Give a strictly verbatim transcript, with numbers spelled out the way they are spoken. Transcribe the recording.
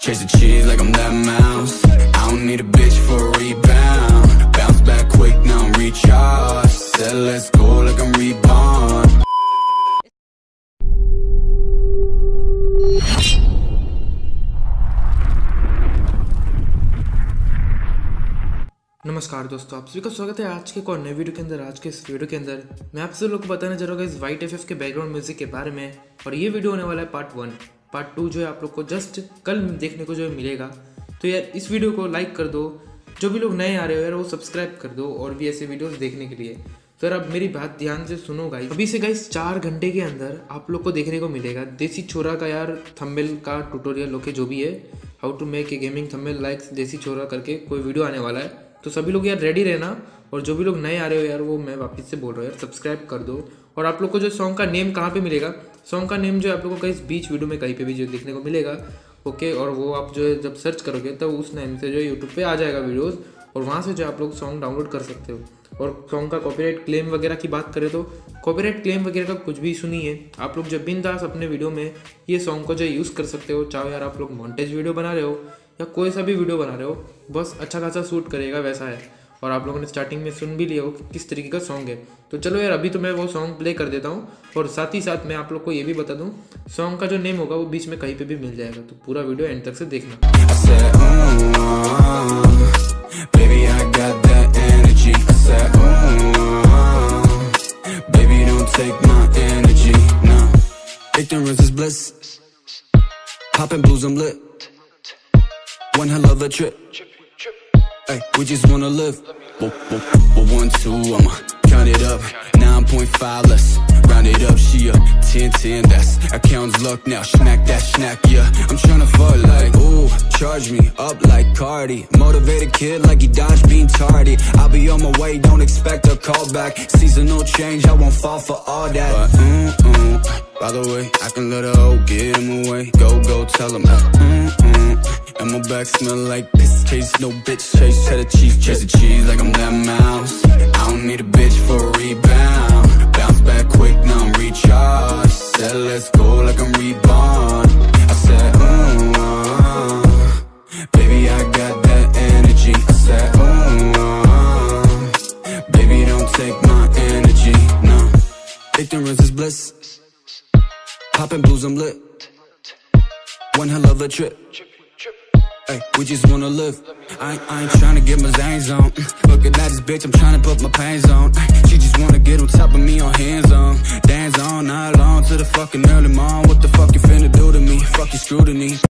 Chase the cheese like I'm that mouse. I don't need a bitch for a rebound. Bounce back quick, now I'm recharged. Said let's go like I'm reborn. नमस्कार दोस्तों, आप सभी का स्वागत है आज के नए वीडियो के अंदर। आज के इस वीडियो के अंदर मैं आप सभी लोग को बताने जा रहा हूँ इस वाइट एफ एफ के बैकग्राउंड म्यूजिक के बारे में। और ये वीडियो होने वाला है पार्ट वन। पार्ट टू जो है आप लोग को जस्ट कल देखने को जो है मिलेगा। तो यार इस वीडियो को लाइक कर दो, जो भी लोग नए आ रहे हो यार वो सब्सक्राइब कर दो, और भी ऐसे वीडियोस देखने के लिए। तो यार अब मेरी बात ध्यान से सुनो गाइस। अभी से गाइस चार घंटे के अंदर आप लोग को देखने को मिलेगा देसी छोरा का यार थंबनेल का ट्यूटोरियल ओके, जो भी है how to make a gaming thumbnail like देसी छोरा करके कोई वीडियो आने वाला है। तो सभी लोग यार रेडी रहना। और जो भी लोग नए आ रहे हो यार वो मैं वापस से बोल रहा हूँ यार सब्सक्राइब कर दो। और आप लोग को जो सॉन्ग का नेम कहाँ पे मिलेगा, सॉन्ग का नेम जो आप लोग को कहीं बीच वीडियो में कहीं पे भी जो देखने को मिलेगा ओके। और वो आप जो है जब सर्च करोगे तब तो उस नेम से जो है यूट्यूब पे आ जाएगा वीडियोस, और वहाँ से जो आप लोग सॉन्ग डाउनलोड कर सकते हो। और सॉन्ग का कॉपीराइट क्लेम वगैरह की बात करें तो कॉपीराइट क्लेम वगैरह का कुछ भी इशू नहीं है। आप लोग जो बिंदास अपने वीडियो में ये सॉन्ग को जो यूज़ कर सकते हो, चाहे यार आप लोग मॉन्टेज वीडियो बना रहे हो या कोई सा भी वीडियो बना रहे हो, बस अच्छा खासा सूट करेगा वैसा है। और आप लोगों ने स्टार्टिंग में सुन भी लिया हो कि किस तरीके का सॉन्ग है। तो चलो यार अभी तो मैं वो सॉन्ग प्ले कर देता हूँ, और साथ ही साथ मैं आप लोग को ये भी बता दूँ सॉन्ग का जो नेम होगा वो बीच में कहीं पे भी मिल जाएगा। तो पूरा वीडियो एंड तक से देखना। One hell of a trip, hey, we just wanna live. But one, two, I'ma count it up. Nine point five, let's round it up. She a ten, ten, that's accounts luck now. Snack that, snack, yeah. I'm tryna fuck like, ooh, charge me up like Cardi. Motivated kid like he dodged being tardy. I'll be on my way, don't expect a call back. Seasonal change, I won't fall for all that. But, mm, mm, by the way, I can let her old get him away. Go, go, tell him. Mm, mm. And my back smell like piss. Chase no bitch, chase cheddar cheese. Chase the cheese like I'm that mouse. I don't need a bitch for a rebound. Bounce back quick, now I'm recharged. Said let's go like I'm reborn. I said, mm, uh, baby, I got that energy. I said, mm, uh, baby, don't take my energy, no. Ignorance is bliss. Poppin' blues, I'm lit. One hell of a trip. Hey, we just wanna live. I, I ain't tryna get my zangs on. Looking at this bitch, I'm tryna put my pants on. She just wanna get on top of me on hands on. Dance all night long to the fucking early morn. What the fuck you finna do to me? Fuck your scrutiny.